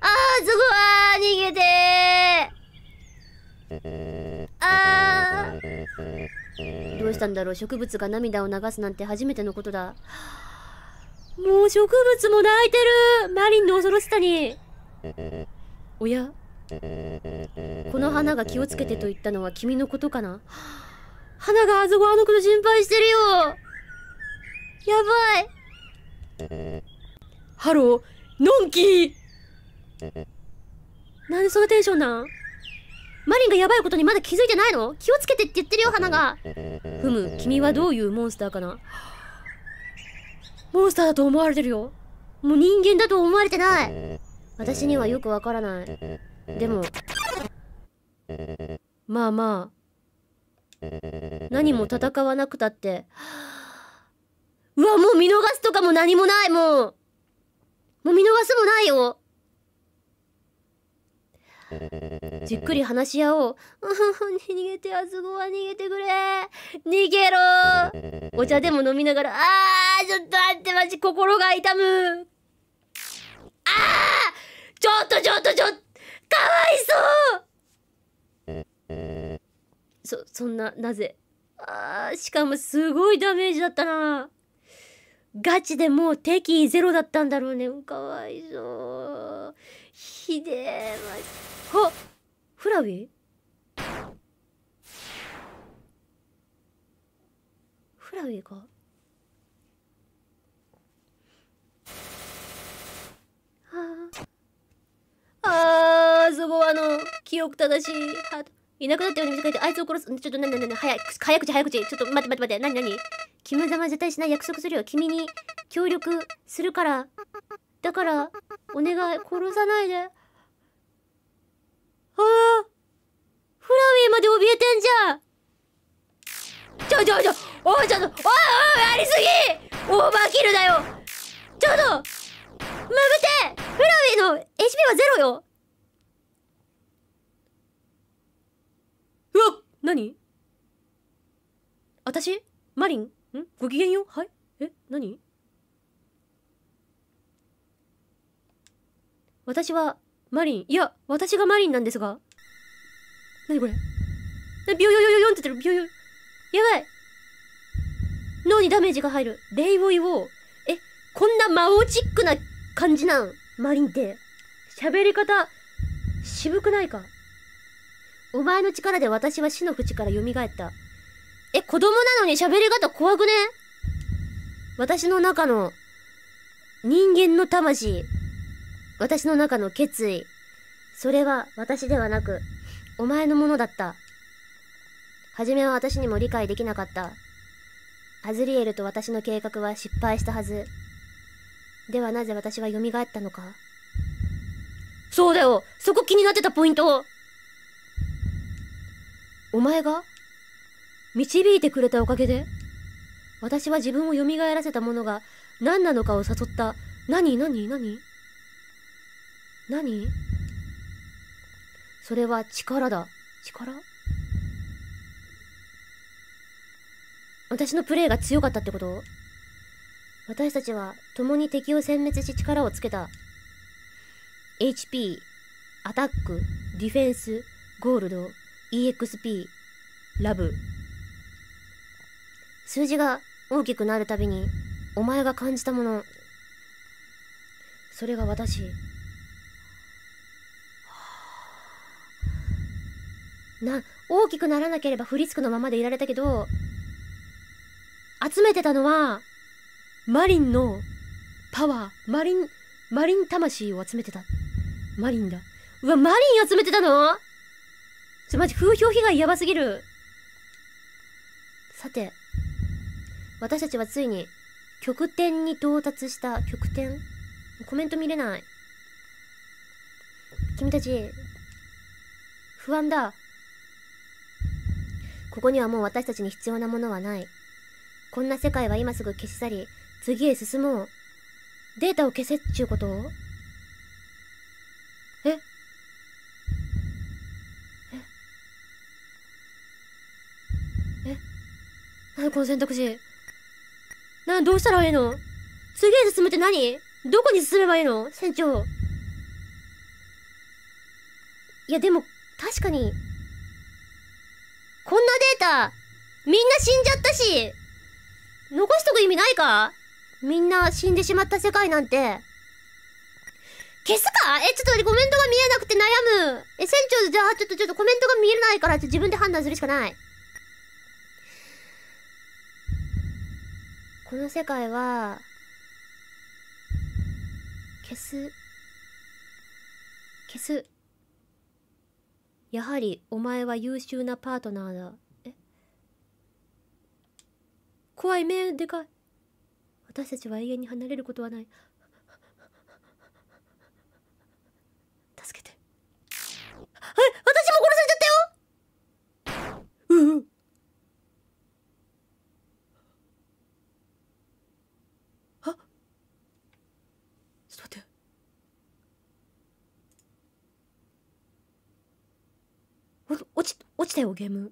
あー、逃げてー。あー、どうしたんだろう。植物が涙を流すなんて初めてのことだ。もう植物も泣いてる。マリンの恐ろしさに。おや、この花が気をつけてと言ったのは君のことかな。花があそこ、あのこと心配してるよ。やばい。ハロー、のんきー。なんでそんなテンションなん。マリンがやばいことにまだ気づいてないの。気をつけてって言ってるよ、花が。ふむ、君はどういうモンスターかな。モンスターだと思われてるよ。もう人間だと思われてない。私にはよくわからない。でもまあまあ、何も戦わなくたって。うわ、もう見逃すとかも何もない。もう見逃すもないよ。じっくり話し合おう。逃げて、あそこは逃げてくれ。逃げろー。お茶でも飲みながら。あー、ちょっと待って、マジ心が痛む。あー、ちょっとかわいそう。そんななぜ。あー、しかもすごいダメージだったな。ガチでもう敵意ゼロだったんだろうね。かわいそう、ひでえ。あっ、フラウィ？フラウィか。あー、そこは記憶正しい。いなくなったように見せかけてあいつを殺す。ちょっとなに、早口。ちょっと待って、なに。君の邪魔絶対しない、約束するよ。君に協力するから。だからお願い、殺さないで。ああ、フラウィーまで怯えてんじゃん。ちょっと、ありすぎ、オーバーキルだよ。ちょっとまぶて、フラウィーの HP はゼロよ。うわっ、何？私？マリン？ん？ご機嫌よ？はい？え？何？私はマリン。いや、私がマリンなんですが。なにこれ？ビヨヨヨヨヨンって言ってる。ビヨヨ。やばい。脳にダメージが入る。レイウォイウォー。え、こんな魔王チックな感じなん？マリンって。喋り方、渋くないか？お前の力で私は死の淵から蘇った。え、子供なのに喋り方怖くね？私の中の人間の魂。私の中の決意。それは私ではなく、お前のものだった。はじめは私にも理解できなかった。アズリエルと私の計画は失敗したはず。ではなぜ私は蘇ったのか？そうだよ！そこ気になってたポイント！お前が導いてくれたおかげで、私は自分を蘇らせたものが何なのかを悟った。何それは力だ。力？私のプレイが強かったってこと？私たちは共に敵を殲滅し力をつけた。HP、アタック、ディフェンス、ゴールド、EXP、ラブ。数字が大きくなるたびに、お前が感じたもの。それが私。大きくならなければフリスクのままでいられたけど、集めてたのはマリンのパワー。マリン魂を集めてた。マリンだ。うわ、マリン集めてたの？ちょ、マジ風評被害やばすぎる。さて、私たちはついに極点に到達した。極点？コメント見れない。君たち不安だ。ここにはもう私たちに必要なものはない。こんな世界は今すぐ消し去り、次へ進もう。データを消せっちゅうこと？え？え？何この選択肢。どうしたらいいの？次へ進むって何？どこに進めばいいの？船長。いやでも確かにこんなデータみんな死んじゃったし、残しとく意味ないか。みんな死んでしまった世界なんて消すか。ちょっとコメントが見えなくて悩む。船長、じゃあちょっとコメントが見えないから自分で判断するしかない。この世界は消す。やはりお前は優秀なパートナーだ。怖い目でかい。私たちは永遠に離れることはない。助けて。私も殺されちゃったよ。あ、ちょっと待って。落ちたよゲーム。